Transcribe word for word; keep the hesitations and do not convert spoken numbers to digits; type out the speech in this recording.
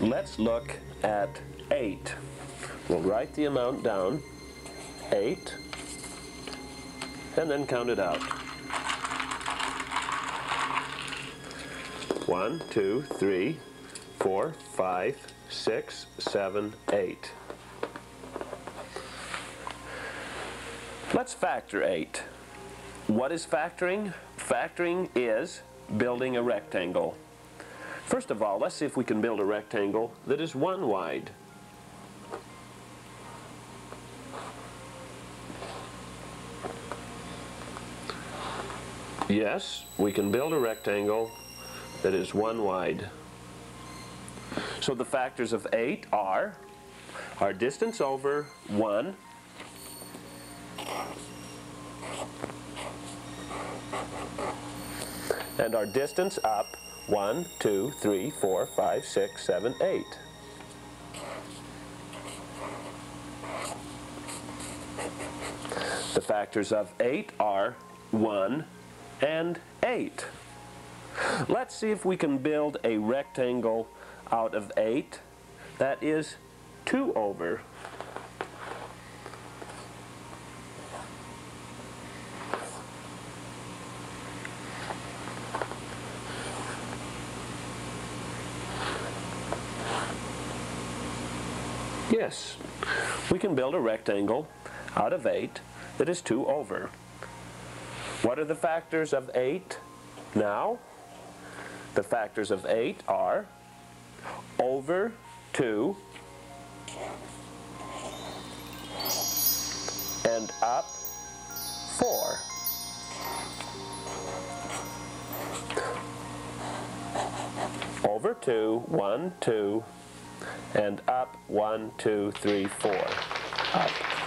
Let's look at eight. We'll write the amount down, eight, and then count it out. One, two, three, four, five, six, seven, eight. Let's factor eight. What is factoring? Factoring is building a rectangle. First of all, let's see if we can build a rectangle that is one wide. Yes, we can build a rectangle that is one wide. So the factors of eight are our distance over one, and our distance up one, two, three, four, five, six, seven, eight. The factors of eight are one and eight. Let's see if we can build a rectangle out of eight that is two over. Yes, we can build a rectangle out of eight that is two over. What are the factors of eight now? The factors of eight are over two and up four. Over two, one, two, and up one, two, three, four. Up.